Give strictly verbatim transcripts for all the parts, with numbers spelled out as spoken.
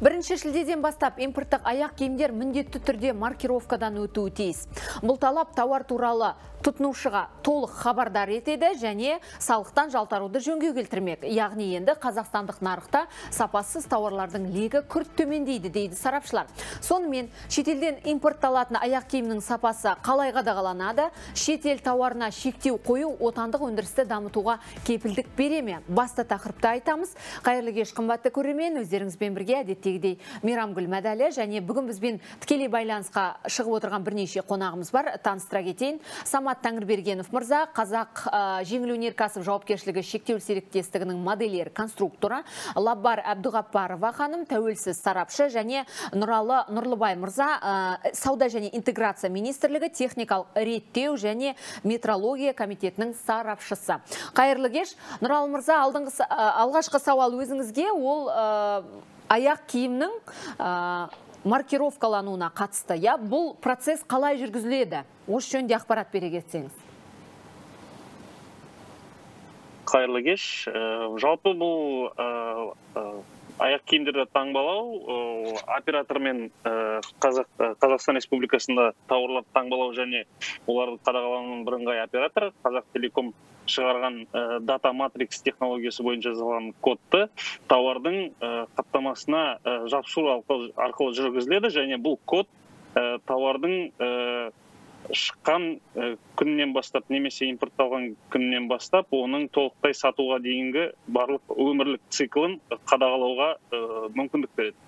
Бірінші шілдеден бастап импорттық аяқ киімдер міндетті түрде маркировкадан өтуі тиіс. Бұл талап тауар туралы тұтынушыға толық хабардар етеді және салықтан жалтаруды жөнге келтірмек. Яғни енді қазақстандық нарықта сапасыз тауарлардың легі күрт төмендейді дейді сарапшылар. Сонымен шетелден импортталатын аяқ киімнің сапасы қалай қадағаланады, шетел тауарына шектеу қою отандық өндірісті дамытуға кепілдік бере ме? Басты тақырыпты айтамыз. Қайырлы кеш, қымбатты көрермен, өздеріңізбен бірге әдетте Мирамгүл мәдәлі және бүгін бізбен тікелей байланысқа шығып отырған бірнеше қонағымыз бар. Таныстыра кетейін. Самат Тәңірбергенов мырза, Қазақ жеңіл өнеркәсіп жауапкершілігі шектеулі серіктестігінің модельер конструкторы, Лобар Абдуғаппарова ханым, тәуелсіз сарапшы, және Нұралы Нұрлыбай мырза, сауда және интеграция министрлігі, техникалық реттеу және метрология комитетінің сарапшысы. Қайырлы кеш, Нұралы мырза, алғашқы сауал өзіңізге. Ол аяқ киімнің ә, маркировкалануына қатысты. Я, бұл процесс қалай жүргізіледі? Осы жөнінде ақпарат бере кетсеңіз. Қайырлы кеш. Ә, жалпы бұл ә, ә, аяқ киімдерді таңбалау, ә, оператормен ә, Қазақ, ә, Қазақстан Республикасында тауарларды таңбалау және оларды қадағалаудың бірыңғай операторы Қазақтелеком шығарған ә, дата матрикс технологиясы бойынша жазылған кодты тауардың ә, қаптамасына ә, жапсыру арқылы жүргізіледі және бұл код ә, тауардың ә, шыққан ә, күннен бастап немесе импортталған күннен бастап оның толықтай сатуға дейінгі барлық өмірлік циклын қадағалауға ә, мүмкіндік береді.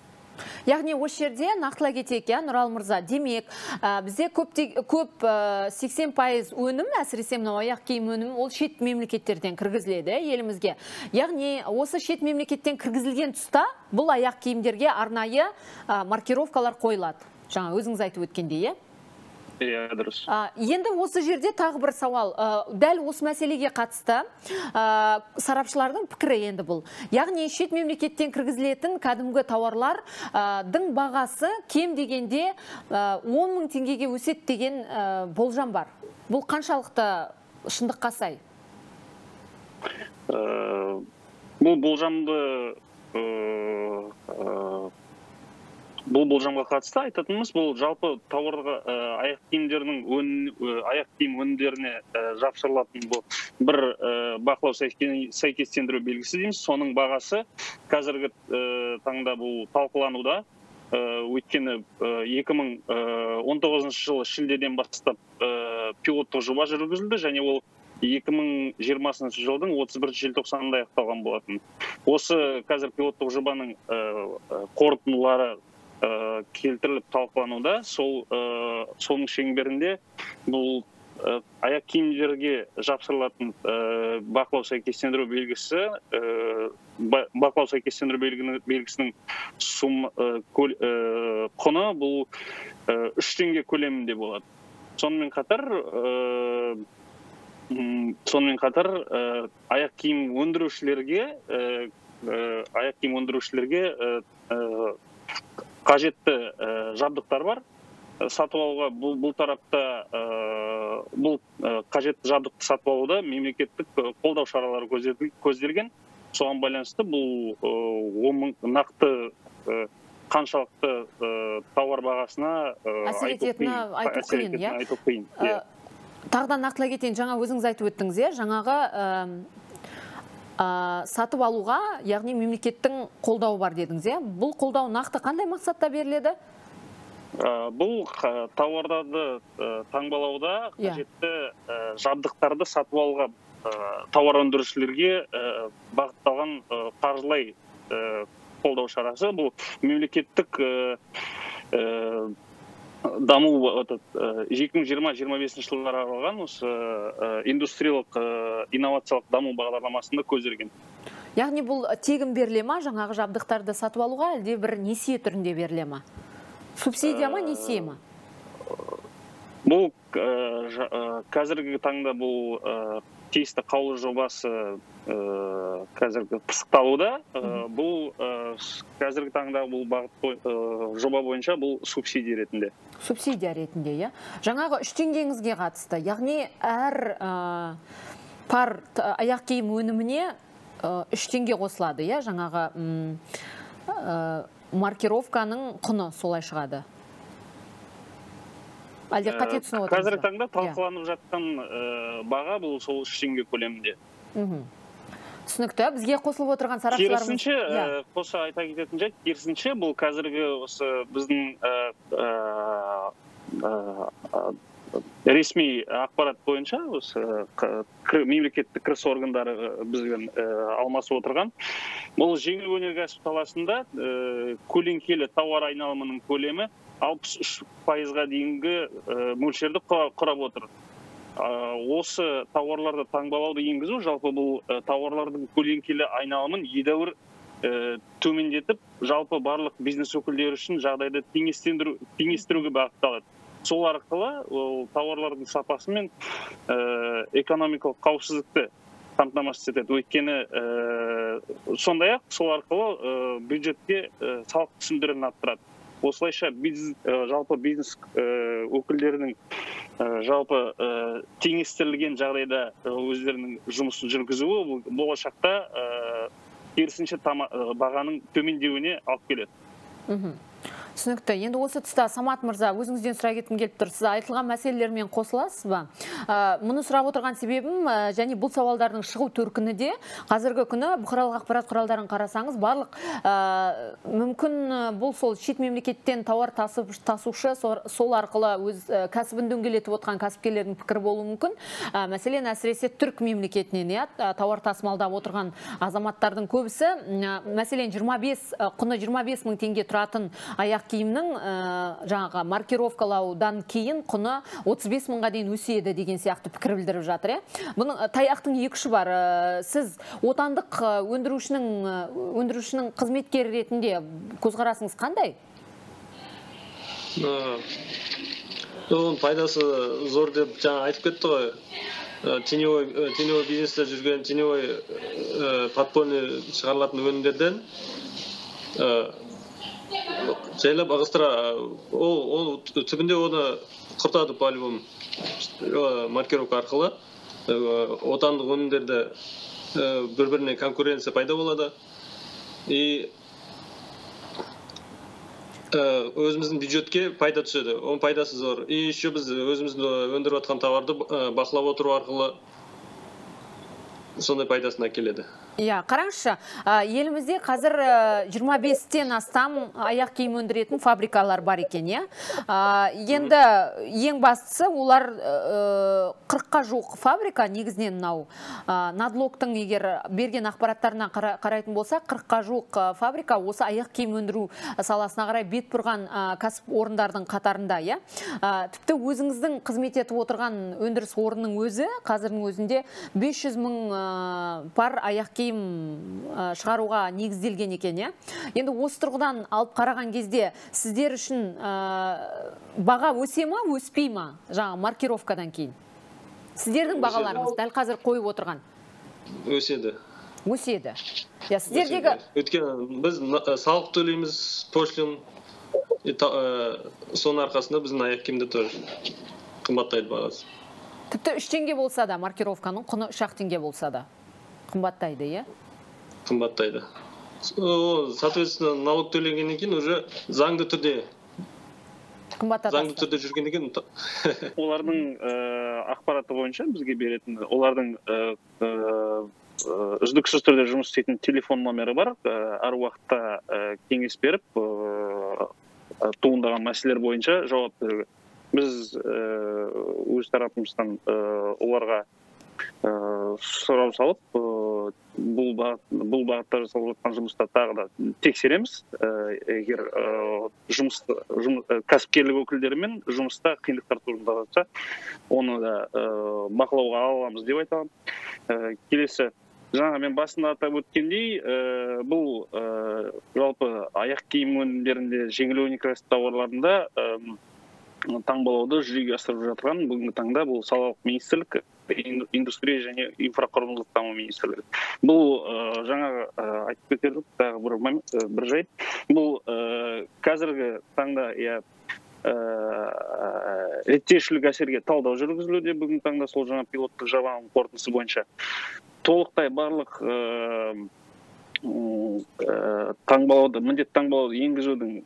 Яғни осы жерде нақтылай кетейік, Нұралы мырза, демек ә, бізде көп, көп ә, сексен пайыз өнім, әсіресе мынау аяқ киім өнім, ол шет мемлекеттерден кіргізіледі елімізге. Яғни осы шет мемлекеттен кіргізілген тұста бұл аяқ киімдерге арнайы ә, маркировкалар қойылады. Жаңа өзіңіз айтып өткендей, дұрыс. Енді осы жерде тағы бір сауал, дәл осы мәселеге қатысты сарапшылардың пікірі енді бұл. Яғни шет мемлекеттен кіргізілетін кәдімгі тауарлардың бағасы кем дегенде он мың теңгеге өсет деген болжам бар. Бұл қаншалықты шындыққа сай? Бұл болжамды Бұл болжамға қатысты айтатынымыз, бұл жалпы тауарға аяқ киімдерінің аяқ киім өнімдеріне жапсырылатын бұл бір бақылау сәйкестендіру белгісі дейміз. Соның бағасы қазіргі таңда бұл талқылануда. Өйткені екі мың он тоғызыншы жылы шілдеден бастап пилоттық жоба жүргізілді және ол екі мың жиырмасыншы жылдың отыз бірінші желтоқсанында аяқталған болатын. Осы қазір пилоттық жобаның қорытындылары келтіріліп талқылануда. Сол соның шеңберінде бұл аяқ киімдерге жапсырылатын бақылау сәйкестендіру белгісі, бақылау сәйкестендіру белгісінің құны бұл үш теңге көлемінде болады. Сонымен қатар сонымен қатар аяқ киім өндірушілерге аяқ киім өндірушілерге қажетті жабдықтар бар. Сатып алуға бұл, бұл тарапта бұл қажетті жабдықты сатып алуда мемлекеттік қолдау шаралары көзделген. Соған байланысты бұл он мың нақты қаншалықты тауар бағасына айту қиын. Тағдан нақтыла кетейін, жаңа өзіңіз айтып өттіңіз, жаңағы Ә, сатып алуға, яғни мемлекеттің қолдауы бар дедіңіз. Бұл қолдау нақты қандай мақсатта беріледі? Ә, бұл ә, тауарларды ә, таңбалауда қажетті ә, жабдықтарды сатып алуға ә, тауар өндірушілерге ә, бағытталған ә, қаржылай ә, қолдау шарасы. Бұл мемлекеттік ә, ә, даму екі мың жиырма жиырма бесінші жылдар аралығын осы индустриялық инновациялық даму бағдарламасында көзделген. Яғни бұл тегін беріле ме, жаңағы жабдықтарды сатып алуға, әлде бір несие түрінде беріле ме? Субсидия ма, несие ма? Бұл қазіргі таңда бұл тиісті қаулы жобасы қазіргі пысықталуда. Бұл қазіргі таңда бұл бағыт жоба бойынша бұл субсидия ретінде. Субсидия ретінде, иә. Жаңағы үш теңгеңізге қатысты. Яғни әр пар аяқ киім өніміне үш теңге қосылады, иә. Жаңағы маркировканың құны солай шығады. Әлде қате түсініп отырсыз? Қазіргі таңда талқыланып жатқан баға бұл сол үш теңге көлемінде. Түсінікті. Бізге қосылып отырған сарапшыларымыз. Керісінше, қоса айта кететін жайт, керісінше бұл қазіргі осы біздің ресми ақпарат бойынша мемлекеттік кіріс органдары бізбен алмасып отырған. Бұл жеңіл өнеркәсіп саласында көлеңкелі тауар айналымының көлемі алпыс үш пайызға дейінгі мөлшерді құрап отыр. Осы тауарларды таңбалауды енгізу жалпы бұл тауарлардың көлеңкелі айналымын едәуір төмендетіп, жалпы барлық бизнес өкілдері үшін жағдайды теңестіруге бағытталады. Сол арқылы ол тауарлардың сапасы мен экономикалық қауіпсіздікті қамтамасыз етеді. Өйткені сондай-ақ сол арқылы бюджетке салық түсімдерін арттырады. Осылайша жалпы бизнес өкілдерінің жалпы теңестірілген жағдайда өздерінің жұмысын жүргізуі болашақта керісінше бағаның төмендеуіне алып келеді. Түсінікті. Енді осы тұста Самат мырза, өзіңізден сұра кеткім келіп тұр. Сіз айтылған мәселелермен қосыласыз ба? Мұны сұрап отырған себебім, және бұл сауалдардың шығу төркіні де қазіргі күні бұқаралық ақпарат құралдарын қарасаңыз, барлық мүмкін бұл сол шет мемлекеттен тауар тасушы, сол арқылы өз кәсібін дөңгелетіп отқан кәсіпкерлердің пікірі болуы мүмкін. Мәселен, әсіресе түрік мемлекетінен тауар тасымалдап отырған азаматтардың көбісі, мәселен, құны жиырма бес мың теңге тұратын аяқ кейімнің жаңағы маркировкалаудан кейін құны отыз бес мыңға дейін өседі деген сияқты пікір білдіріп жатыр. Бұның таяқтың екі ұшы бар. Сіз отандық өндірушінің қызметкері ретінде көзқарасыңыз қандай? Оның пайдасы зор деп жаңа айтып кетті ғой. Теневой бизнесте жүрген теневой подпольный шығарылатын өнімдерден жайлап ағыстыра, ол түбінде оны құртады по-любому маркировка арқылы. Отандық өнімдерді бір-біріне конкуренция пайда болады. И өзіміздің бюджетке пайда түседі. Оның пайдасы зор. И еще біз өзіміздің өндіріп атқан тауарды бақылап отыру арқылы сондай пайдасына келеді. Қараңызшы, елімізде қазір жиырма бестен астам аяқ киім өндіретін фабрикалар бар екен. Енді ең бастысы, олар қырыққа жуық фабрика, негізінен мынау надлоктың егер берген ақпараттарына қарайтын болса, қырыққа жуық фабрика осы аяқ киім өндіру саласына қарай бет бұрған кәсіп орындардың қатарында. Тіпті өзіңіздің қызмет етіп отырған өндіріс орнының өзі қазірдің өзінде бес жүз мың пар аяқ киім шығаруға негізделген екен. Енді осы тұрғыдан алып қараған кезде сіздер үшін баға өсе ма, өспей ма жаңа маркировкадан кейін? Сіздердің бағаларыңыз дәл қазір қойып отырған? Өседі. Өседі. Сіздердегі... Өйткені біз салық төлейміз, пошлин, соның арқасында біздің аяқ киімді тоже қымбаттайды бағасы. Тіпті үш теңге болса да, маркировканың құны үш теңге болса да. Қымбаттайды, е? Қымбаттайды. Соответственно, налог төлегеннен кейін уже заңды түрде заңды түрде жүргеннен кейін олардың ақпараты бойынша бізге беретін, олардың үздіксіз түрде жұмыс істейтін телефон номері бар. Әр уақытта кеңес беріп туындаған мәселелер бойынша жауап беруге. Біз өз тарапымыздан оларға сұрау салып, бұл бағытта жасалып жатқан жұмыста тағы да тексереміз. Егер кәсіпкерлік өкілдерімен жұмыста қиындықтар туындап жатса, оны да бақылауға аламыз деп айтамын. Келесі, жаңа мен басында атап өткендей, бұл жалпы аяқ киім өнімдерінде, жеңіл өнеркәсіп тауарларында таңбалауды жүзеге асырып жатқан бүгінгі таңда бұл салалық министрлік, индустрия және инфрақұрылымдық даму министрлігі. Бұл жаңа айтып кетерлік тағы бір жайт. Бұл қазіргі таңда реттеушілік әсерге талдау жүргізілуде. Бүгінгі таңда сол жаңа пилоттық жобаның қорытындысы бойынша толықтай барлық таңбалауды, міндет таңбалауды енгізудің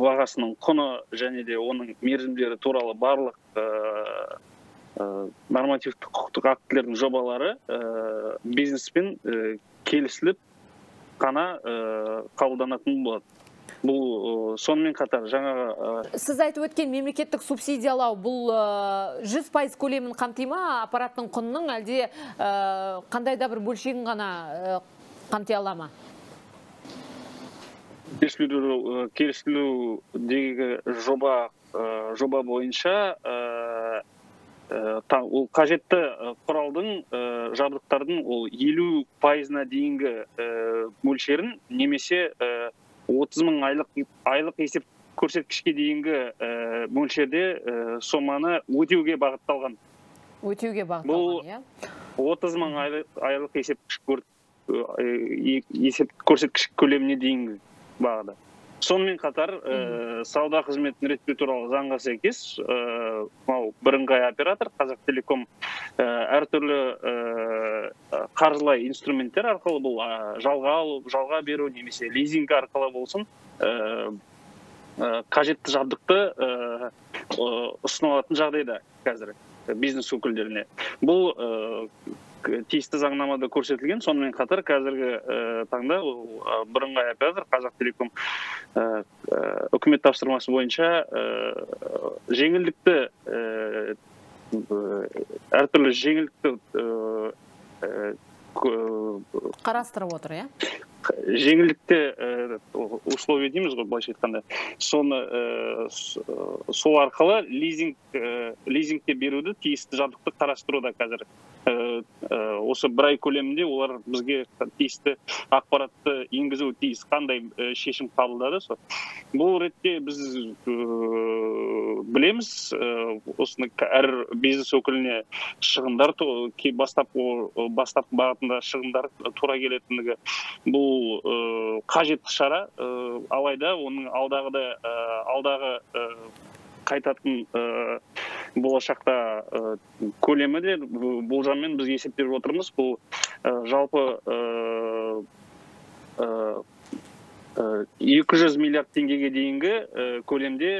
бағасының құны және де оның мерзімдері туралы барлық нормативті құқықтық актілердің жобалары бизнеспен келісіліп қана қабылданатын болады. Бұл сонымен қатар жаңағы... Сіз айтып өткен мемлекеттік субсидиялау бұл жүз пайыз көлемін қамтима, аппараттың құнының, әлде қандайда бір бөлшегін ғана қамти алама? Келісілудегі жоба бойынша ол қажетті құралдың, жабдықтардың ол елу пайызына дейінгі мөлшерін, немесе отыз мың айлық есеп көрсеткішке дейінгі мөлшерде соманы өтеуге бағытталған. Өтеуге бағытталған, иә? Бұл отыз мың айлық есеп көрсеткіш көлеміне дейінгі бағыда. Сонымен қатар, сауда қызметін реттеу туралы заңға сәйкес, бірыңғай оператор Қазақтелеком әртүрлі қаржылай инструменттер арқылы, бұл жалға алып, жалға беру немесе лизинг арқылы болсын, қажетті жабдықты ұсынылатын жағдайда қазір бизнес өкілдеріне. Бұл тиісті заңнамада көрсетілген, сонымен қатар қазіргі таңда бірыңғай оператор Қазақтелеком үкімет тапсырмасы бойынша жеңілдікті әртүрлі жеңілдікті қарастырып отыр, иә? Жеңілдікті условия дейміз ғой, былайша айтқанда. Сол арқылы лизингке беруді, тиісті жабдықты қарастыруда қазір. Осы бір ай көлемінде олар бізге тиісті ақпаратты енгізу тиіс, қандай шешім қабылдады. Бұл ретте біз білеміз, әр бизнес өкіліне шығындар, бастап бағытында шығындар тура келетіндігі. Бұл қажетті шара, алайда оның алдағы қайтатын болашақта көлемі де болжаммен біз есептеп отырмыз. Бұл жалпы екі жүз миллиард теңгеге дейінгі көлемде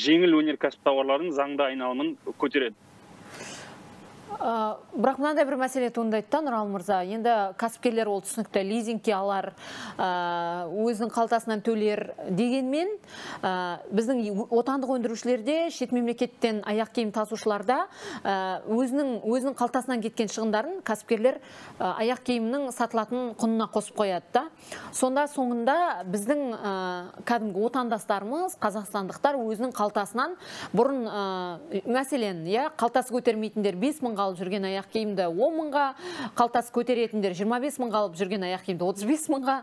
жеңіл өнеркәсіп тауарларының заңды айналымын көтереді. Бірақ мынандай бір мәселе туындайды да, Нұралы мырза, енді кәсіпкерлер ол түсінікті лизингке алар, өзінің қалтасынан төлер дегенмен, біздің отандық өндірушілерде, шет мемлекеттен аяқ киім тасушыларда өзінің қалтасынан кеткен шығындарын кәсіпкерлер аяқ киімнің сатылатын құнына қосып қояды да. Сонда соңында біздің кәдімгі отандастарымыз, қазақстандықтар өзінің қалтасынан бұрын мәселен, қалтасы көтермейтіндер бес мыңға алып жүрген аяқ киімді он мыңға, қалтасы көтеретіндер жиырма бес мыңға алып жүрген аяқ киімді отыз бес мыңға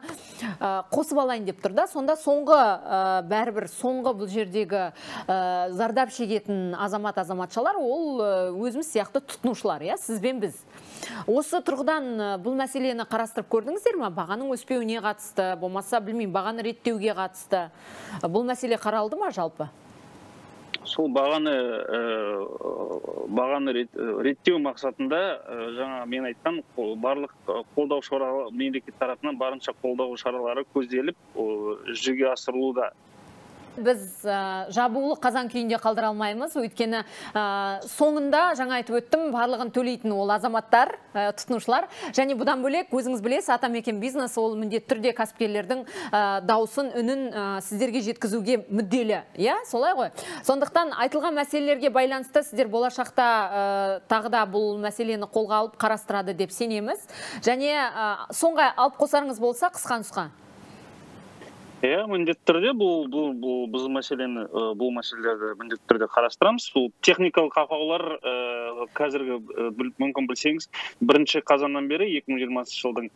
қосып алайын деп тұр да. Сонда соңғы бәрібір соңғы бұл жердегі зардап шегетін азамат-азаматшалар ол өзіміз сияқты тұтынушылар, иә, сіз бен біз. Осы тұрғыдан бұл мәселені қарастырып көрдіңіздер ме? Бағаның өспеуіне қатысты, болмаса білмеймін, бағаны реттеуге қатысты. Бұл мәселе қаралды ма жалпы? Сол бағаны реттеу мақсатында жаңа мен айтқан барлық қолдау шаралары, мемлекет тарапынан барынша қолдау шаралары көзделіп жүзеге асырылуда. Біз жабулы қазан күйінде қалдыра алмаймыз, өйткені соңында жаңа айтып өттім, барлығын төлейтін ол азаматтар, тұтынушылар, және бұдан бөлек өзіңіз білесіз, атамекен бизнес ол міндетті түрде кәсіпкерлердің даусын, үнін сіздерге жеткізуге мүдделі, иә, солай ғой. Сондықтан айтылған мәселелерге байланысты сіздер болашақта тағы да бұл мәселені қолға алып қарастырады деп сенеміз. Және соңғы алып қосарыңыз болса, қысқа-нұсқа. Иә, міндетті түрде бұл біз мәселені, бұл мәселелерді міндетті түрде қарастырамыз. Бұл техникалық ақаулар қазіргі мүмкін білсеңіз, бірінші қазаннан бері екі мың жиырмасыншы жылдың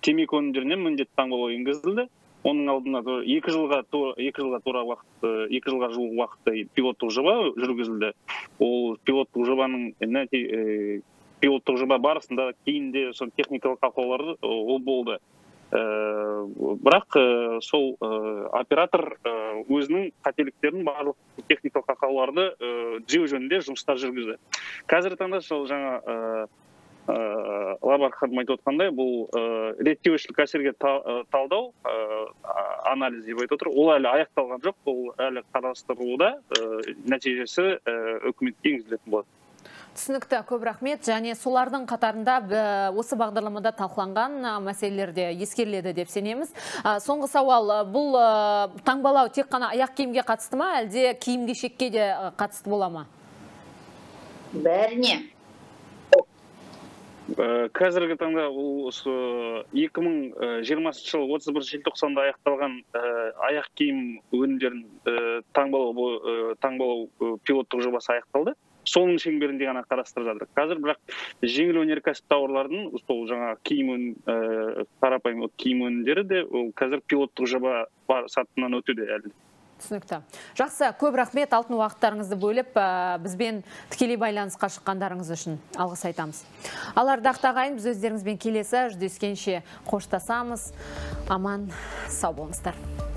темекі өнімдеріне міндетті таңбалау енгізілді. Оның алдында екі жылға жуық уақытта пилоттық жоба жүргізілді. Ол пилоттық жобаның пилоттық жоба барысында кейінде техникалық ақаулары ол болды. Бірақ сол оператор өзінің қателіктерін, барлық техникалық ақауларды түзеу жөнінде жұмыстар жүргізді. Қазіргі таңда сол жаңа Лобар ханым айтып отқандай, бұл реттеушілік әсерге талдау анализ деп айтып отыр. Ол әлі аяқталған жоқ, бұл әлі қарастырылуда, нәтижесі үкіметке енгізілетін болады. Түсінікті, көп рахмет. Және солардың қатарында осы бағдарламада талқыланған мәселелерде ескеріледі деп сенеміз. Соңғы сауал, бұл таңбалау тек қана аяқ киімге қатысты ма, әлде киім-кешекке де қатысты бола ма? Бәріне. Қазіргі таңда екі мың жиырмасыншы жылы отыз бірінші желтоқсанда аяқталған аяқ киім өнімдерін таңбалау пилоттық жобасы аяқталды. Соның шеңберінде ғана қарастырып жатыр. Қазір бірақ жеңіл өнеркәсіп тауарлардың, сол жаңа киім, қарапайым киім өнімдері де қазір пилоттық жоба сатысынан өтуде әлі. Түсінікті. Жақсы, көп рахмет, алтын уақыттарыңызды бөліп, бізбен тікелей байланысқа шыққандарыңыз үшін алғыс айтамыз. Алардақты ағайын, біз өздеріңізбен келесі жүздескенше қоштасамыз. Аман, сау болыңыздар.